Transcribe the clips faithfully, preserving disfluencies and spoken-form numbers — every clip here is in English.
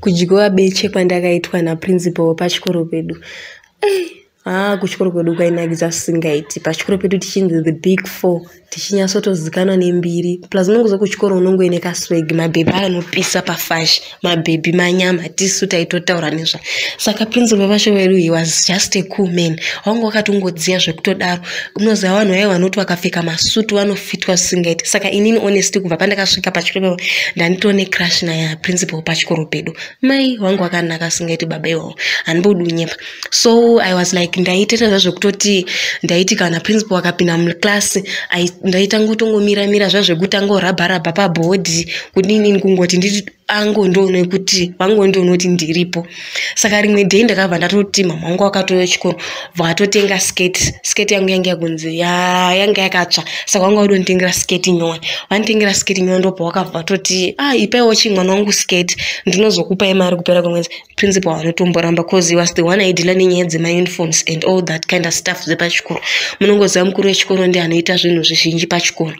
kujigoa beche pandaga itwa na principal pachikoro pedu. Hey. Ah, kuchikoro pedu kwa inagiza singa iti. Pachikoro pedu tichindu the big four. Tichinya soto zikano ni mbiri. Plus mungu za kuchikoro unungu eneka swag. Mabebala nupisa pafash. Mabebi manyama. Tisuta itota uranisha. Saka principal pasho welu he was just a cool man. Hongo wakati ungo ziasho kutodaru. Mnoza wano hewa nutu wakafika masutu wano fitu wa singa iti. Saka inini honesty kufapanda kashika pachikoro pedu. Danito ne crash na ya principal pachikoro pedu. Mai wangu wakana naka singa iti babewa. Anbudu nyepa. So I was like, ndaite zazvo kutoti ndaiti kana principal akapinda muclass ndaita ngutongo mira mira zvazvo kutango rabha rabha pa board kudini kungoti nditi ango ndoone kuti vangu ndoone kuti ndiripo. Saka rimwe day ndakabva ndatoti mama wangu akatoya chikoro vatotenga skate skate yangu yangu yagunzi ya yanga yakatsva saka wangu odonditengera skate nyoni vanditengera skate nyoni ndopo wakabva toti ah ipaiwo chimwana wangu skate ndinozokupai mari kupera kwemwedzi. Principal anotomboramba cause he was the one aidila nenyaya dzemauniforms and all that kind of stuff zepachikoro. Munongoziva mukuru wechikoro ndiye anoita zvinhu zvizhinji pachikoro.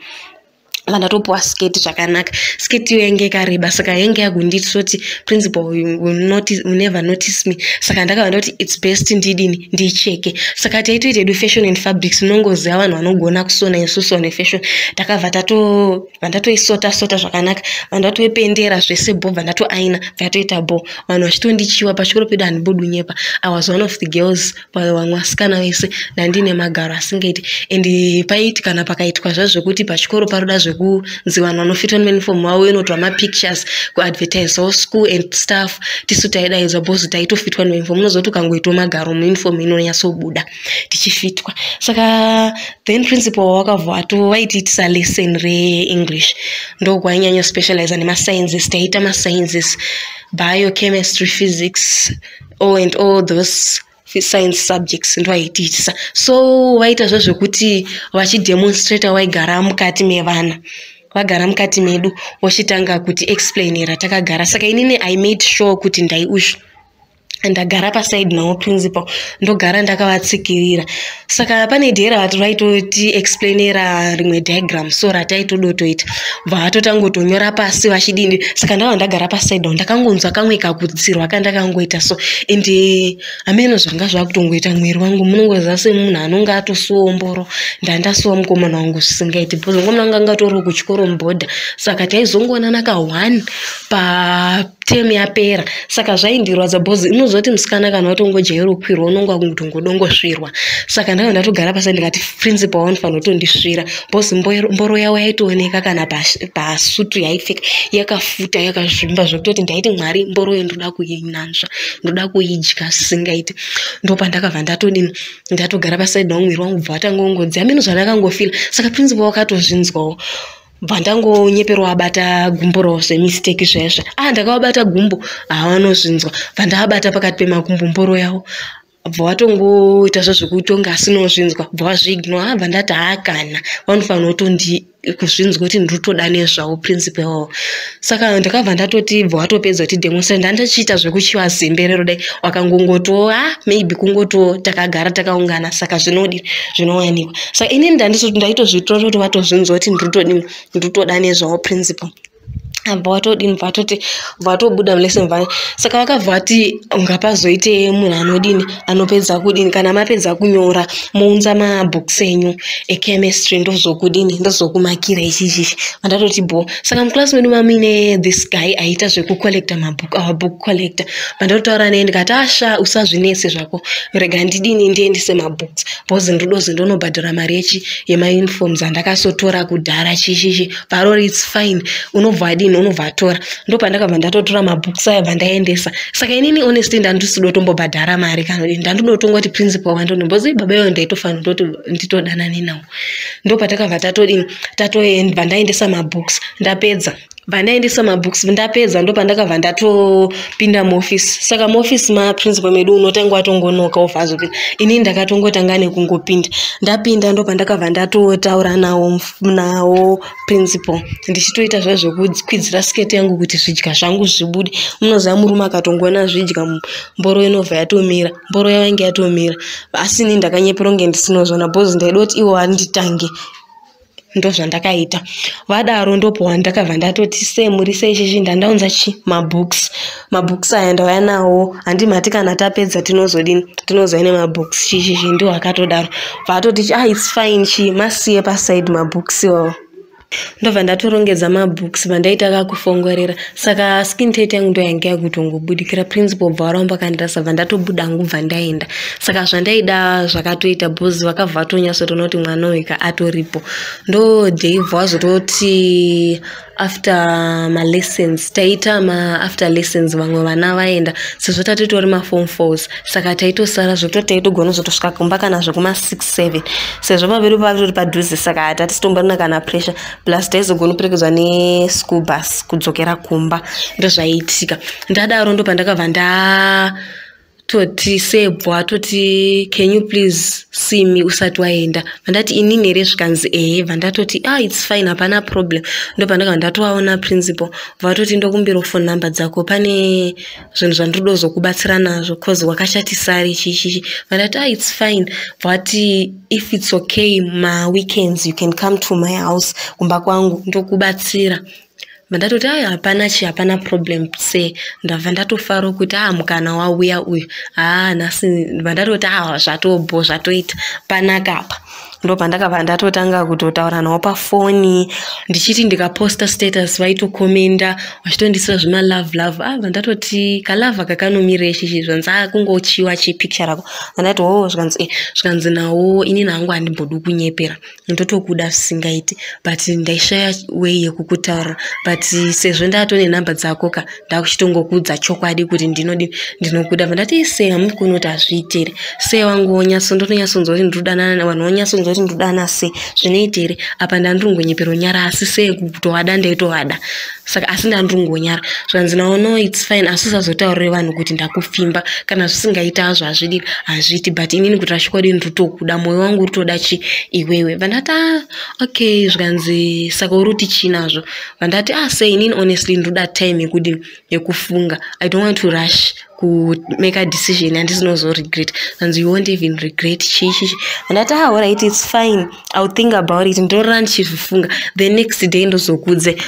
Vanatopowa skate chakanaka. Skate iyo yange yakareba saka yange yagunditi soti principal will notice, will never notice me. Saka ndakava ndoti it's best ndidini ndicheke. Saka taitoite do fashion and fabrics nongoziva vanhu vanogona kusona isusu ne fashion. Takabva tato vandatoisota sota zvakanaka. Vandatoipendera zvese bho vandatoaina vatoita bho. Vanhu vachitondichiwa pachikoro pedu hanibudu nyepa. I was one of the girls vamwe vasikana vese ndandine magaro asingaiti. And paiti kana pakaitwa zvazvokuti pachikoro paroda zvokuti nziwa nonofitwa uniform wawo inotwa mapictures ku advertise all school and stuff tisutaida izwa boss taitofitwa uniform munozoti kangoitwa magaro uniform inonyaso buda tichifitwa. Saka then principal wakavwa ato waiti it's a lesson re English ndo kwanyanya specialize nema sciences taita ma sciences bio chemistry physics all and all those science subjects ndo aititsa. So waita zvazvokuti vachidemonstrata waigara mukati mevana wagara mukati medu wachitanga kuti explainera takagara. Saka inini I made sure kuti ndai ushu ndagara pa side nawo principal ndogara ndakavatsikirira. Saka pane dera vati vaitoti explainera rimwe diagram so rataitodotoita vatotangotonyora pasi vachidini. Saka ndava ndagara pa side nawo ndakangonzwa kamwe kakutsirwa kandakangoita so ende ameno zvanga zvakutongoita mwiri wangu munongoziva semunhu anonga atosuomboro ndandasuwa mukomana wangu zvisingaiti bhozi mukomana wangu anga atoriwo kuchikoro mubhodha. Saka taizongoonana ka one patemu yapera. Saka zvaindirwadza bhozi zoti musikana kana watongojaira kukwirwa unonga kungodongosvirwa. Saka ndanga ndatogara pasi ndikati principal anofanira kutondisvira bhosi mboro yavo yaitooneka kana pasutu yaipfeka yakafuta yakazvimba zvekutoti ndaiti Mwari mboro iyi ndoda kuinanzva ndoda kuidya zvisingaiti. Ndopandakabva ndatodini ndatogara pasi nawo mwiri wangu bva watangongodzi ameno zvandakangofira. Saka principal wakatozvinzwawo vandango nyepero abata gumbo rose mistake zvesha. Ah ndakabata gumbo havanozvinzwa vandabata pakati pemakumbo mboro yawo vatongo ita zvazvokutonga asinozvinzwa vazvignore ah vandati akana vanofanira kutondi kuzvinzwa kuti ndotodane zvawo principal. Saka ndakabva ndatoti vatopedza kuti demonstrate ndandachiita zvekuchiwa zemberero dai wakangongoto ah maybe kungoto takagara takaungana saka zvinodiri zvinowanikwa. Saka inini ndandisoti ndaitozvitora kuti vatozvinzwa kuti ndotodini ndotodane zvawo principal abatodini vatoti vatobuda mulesson vane. Saka vakavhati ungapazoite munhu anodini anopedza kudini kana mapedza kunyora mounza mabhuks enyu echemistry ndozokudini ndozokumakira ichichi vandatoti bho. Saka muclass medu mamine this guy aita zvekukollecta mabhuku our book collector vandotaura naye ndikati asha usazvinese zvako rega ndidini ndiendise mabhuks bhozi ndodozi ndonobhadhara mari yechi yemauniforms andakasotora kudhara chichichi parori it's fine unobvadi unovatora ndopandakabva ndatotora mabhuks aya vandaendesa. Saka inini honestly ndandisidotombobhadhara mari kana ndandotonga kuti principal wandonobhozi baba iyo ndaitofanira kuti nditodanane nawo. Ndopatakabva tatodini tatoenda vandaendesa mabhuks ndapedza vandaendesa mabhuks ndapedza ndopandakabva ndatopinda muofisi. Saka muofisi maprincipal medu unotanga watongonoka ovhazopinda inini ndakatongotanga nekungopinda ndapinda ndopandakabva ndatotaura nawo nawo principal ndichitoita zvazvokukwidzira skete yangu kuti zvidya zvangu zvibude. Munoziva murume akatongona zvidya mboro inobva yatomira mboro yavange yatomira asi inini ndakanyeperonge ndisinozvona bhozi ndaidoti iwo handitange ndo zvandakaita. Vadaro ndopo wandakavha ndatoti semurise ichichi ndandaunza chi mabhuks mabooks ayandawo handimatika natapedza tinozodini tinozoene mabooks chichi ndiwo akatodaro vatoti ah it's fine chi masiye paside mabooks iwawo ndobva ndatorongedza mabooks vandaita kakufongorera saka skin tete yangu ndo yange yakutongobudikira principal bvaramba kandirasa vandatobuda hangu bva ndaenda saka zvandaida zvakatoita bhozi vakavhatonyatsotoona kuti mwana weka atoripo ndo Dave wazototi after my lessons taita ma after lessons vamwe vana vaenda sezvotatitori maform fours saka taitosara zvokuti taitogona kuzotosvika kumba kana zvekuma six seven sezvo vaviri vavitori padhuze saka hatatitomborina kana pressure plus taizogona kuperekedzwa neschool bus kudzokera kumba ndozvaiitika ndadaro ndo pandakabva nda toti sebwa toti can you please see me usati waenda vandati inini here zvikanzi eh vandatoti ah it's fine hapana problem ndopandaka ndatowaona principal vatoti ndokumbira phone number dzako pane zvinhu zvandiro zokubatsira nazvo cause wakashatisari chichi vandati ah it's fine vati if it's okay my weekends you can come to my house kumba kwangu ndokubatsira Mandato haya hapana chi hapana problem se ndava ndatofaro kuti ah mukana wauya uyu ah nasi mandato taha zvatobho zvatoita panaka apa ndopa ndakabva ndatotanga kutotaura nawo pafoni ndichiti ndikaposta status vaitokomenda vachitondisa zvima love love ah vandatoti kalava kakanomira ichi zvanza kungochiwa chi picture rako vandato ho zvanzi zvanzi nawo ini nangu handimbodi kunyepera ndotokuda zvisingaiti but ndaishaya way yekukutaura but sezvo ndatone namba dzako ka ndakuchitongokudza chokwadi kuti ndinodi ndinokuda vandati sei amukunota zviitere sei wangu onyatso ndotonyasonzori ndudana navanhu onyatso kuti ndudana se zvinoitere apa ndandirungonyepero nyara asi sei kutowada ndaitohada saka asi ndandirungonyara zvanzi nawo no it's fine asi sazotaurire vanhu kuti ndakufimba kana zvisingaita azvo azvidi azviti but inini kuti rashikwadi ndotokuda moyo wangu utoda chi iwewe vandata okay zvanzi saka uruti chinazvo vandati ah sei inini honestly ndoda time yekudi yekufunga I don't want to rush could make a decision and it's not so regret and you won't even regret and that's how right it's fine I'll think about it and don't run the next day and also good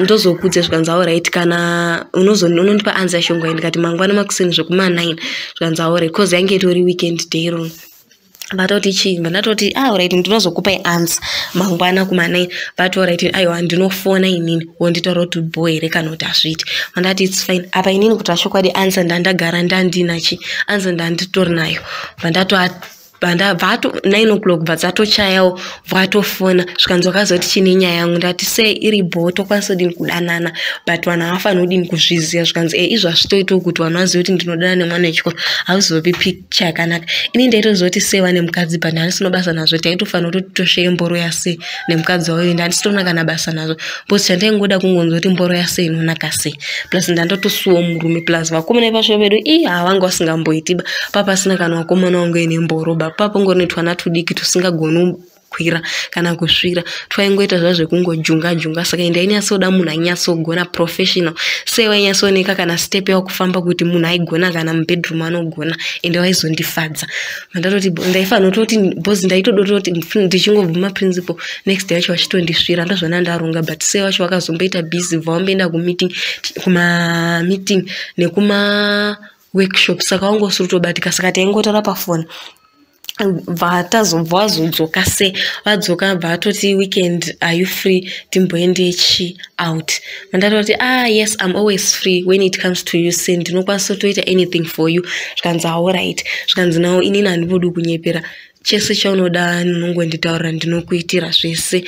ndozo kudze zvanzawo right kana unozona unondipa answer shongwa ndikati mangwana makuseni zvekuma nine zvanzawo right cause yange tori weekend day ro Batoti chi, batoti ah alright ndinozokupa answer mangwana kumane but alright ayo andinofona inini wonditoro to boy rekano tasviti vandati it's fine apa inini kutashokwa di answer ndandagara ndandinachi answer ndanditori nayo vandato banda vato nine o'clock vadzatochayawo vatofona zvikanzwa kazoti chine nyaya yangu ndati sei iri boto kwaso dini kudanana but vanhu havafaniri kudini kuzviziya zvikanzi e izvazvitoitawo kuti vanhu vazive kuti ndinodana nemwana wechikoro hauzopi picture yakanaka ini ndaitozoti sei vane mukadzi bhanda handisino basa nazvo taitofanira kuti titosheye mboro yasei nemukadzi wauyo ndandisitona kana basa nazvo bhosi chandaingoda kungonzwa kuti mboro yasei inonaka sei plus ndandotosuwo murume plus vakomana vasho vedu i havange vasingamboitiba papasina kana vakomana vangu ine mboro papa ngone twana tudiki tusingagona kwira kana kusvira twaingoita zva zvekungojunga junga saka indaini asoda munhu anyatso gona professional sei wainyatsooneka kana step yakufamba kuti munhu aigona kana mubedroom anogona ende waizondifadza mandatoti ndaifanira kuti bozi ndaitodota kuti ndichingobvuma principal next day acho achitondisvira ndozvona ndaronga but sei wacho wakazomboita busy vaomboenda kumeeting kuma meeting nekuma workshop saka wangosuri tobatika saka taingotaura pafoni vatazo vazodzoka se vadzoka vatoti weekend are you free timboende chi out mandatoti ah yes I'm always free when it comes to you send ndinokwanisa kutoita anything for you zvikanzi alright zvikanzi nawo inini handibodi kunyepera chese chaunoda nongonditaura ndinokuitira zvese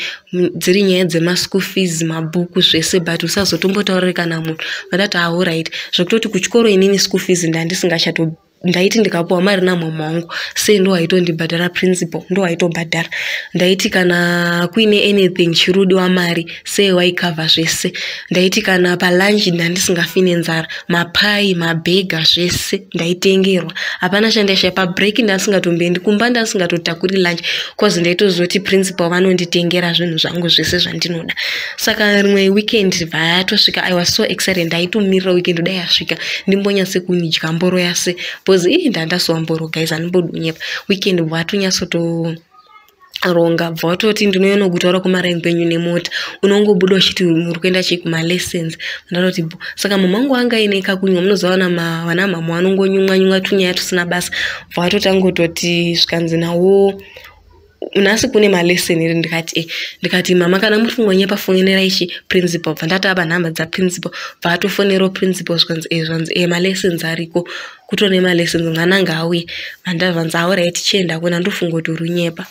dziri nyaya dzemaschool fees mabhuku zvese but usazotombotaurira kana munhu vandati alright zvekutoti kuchikoro inini school fees ndandisingachato ndaiti ndikapuwa mari namama wangu sei ndo aitondibhadhara principal ndo aitobhadhara ndaiti kana kuine anything chirudi wamari sei waikava zvese ndaiti kana palunchi ndandisingafine nzara mapai mabhega zvese ndaitengerwa hapana chandaisha pabreak ndaisingatombendi kumba ndaisingatottakuri lunch cause ndaitozoti principal vanonditengera zvinhu zvangu zvese zvandinoda saka rimwe weekend vaatosvika I was so excited ndaitomirira weekend dai yasvika ndimbonyatse kunidya mboro yase bozi ndandaswa mboro guys anibodunyepa weekend watunyatsoto Aronga vatu wati ndinoyono gutawara kumara impenyu ne mota unongo budo shitu murukwenda check my lessons ndaro tibu saka mumangu anga ineka kunywa munozaona ma wana mama wanongo nyunga nyunga tunya tusina basa vatu tango toti skanzi nawo unasi kune ma lesson iri ndikati eh ndikati mama kana mufunganye pafonera ichi principal vandata aba namba dza principal vatu fonero principal skanzi eh skanzi eh ma lessons ariko kutone ma lessons ngananga awe mandavhanza awara tichenda kuna ndofungo turunyepa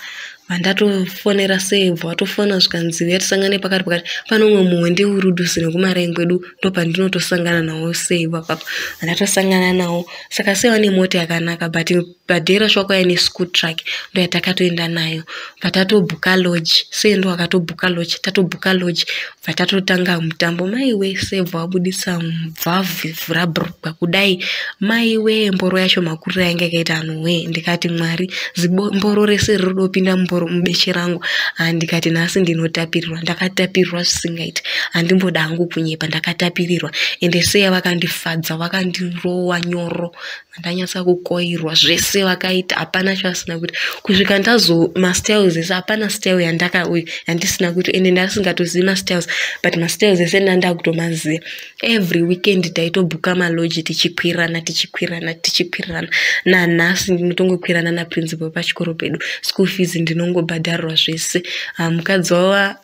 Mandato fonera save, watu fona skanziwe, yatu sangane pakati pakati. Pano mwe muwende urudusine kumare ngwedu, topa ndino to sangana na o save papa. Mandato sangana na o, sakasewa ni mote ya kanaka, bati badera shwako ya ni school track, ndo ya takato inda nayo. Patato buka lodge, se ndo wakato buka lodge, tato buka lodge, patato tanga mtambo, maiwe save wabudisa mvavi, furabru, kudai, maiwe mboro ya shoma kura ya ngekaita anuwe, ndikati mwari, zibo mboro rese rudo pinda mboro mbeshirangu andikati nasi ndinotapirirwa ndakatapirirwa zvisingaiti andimboda hangu kunyepa ndakatapirirwa ende seya vakandifadza vakandirowa nyoro ndanyasa kukoirwa zvese vakaita apana chasina kuti kusvika ndazo masters ese apana style yandaka yandisina kuti ende ndasingatozii masters but masters ese ndakutomaziya every weekend taitobuka maloji tichikwirana tichikwirana tichikwirana nanhasi ndinotongokwirana naprincipal pachikoro pedu school fees ndino ngo badharwa zvese mukadzi wawa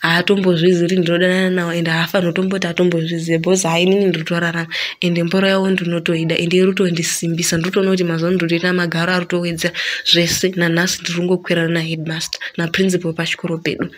haatombozviziri ndinodanana nawo ende haafanira kutomboti atombozviziya because hai inini ndiritorarama ende mboro yawo ndinotoida ende iri kutondisimbisa ndotoona kuti mazuva ano ndiritoita magaro ari kutowedzera zvese nanhasi ndiri kungokwirana naheadmaster naprincipal pachikoro pedu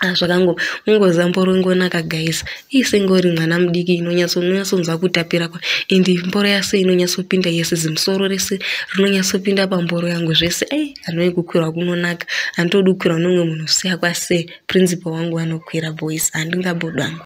azvakango ungozamboro ingonaka guys ise ngori mwana mudiki inonyatso unonyatsonzwa kutapira kwa indi mboro yase inonyatsopinda yese zimusoro rese rinonyatsopinda pamboro yangu zvese ai anoikukwira kunonaka andodukwira nomwe munhu siya kwase principal wangu anokwira boys andingabodwa.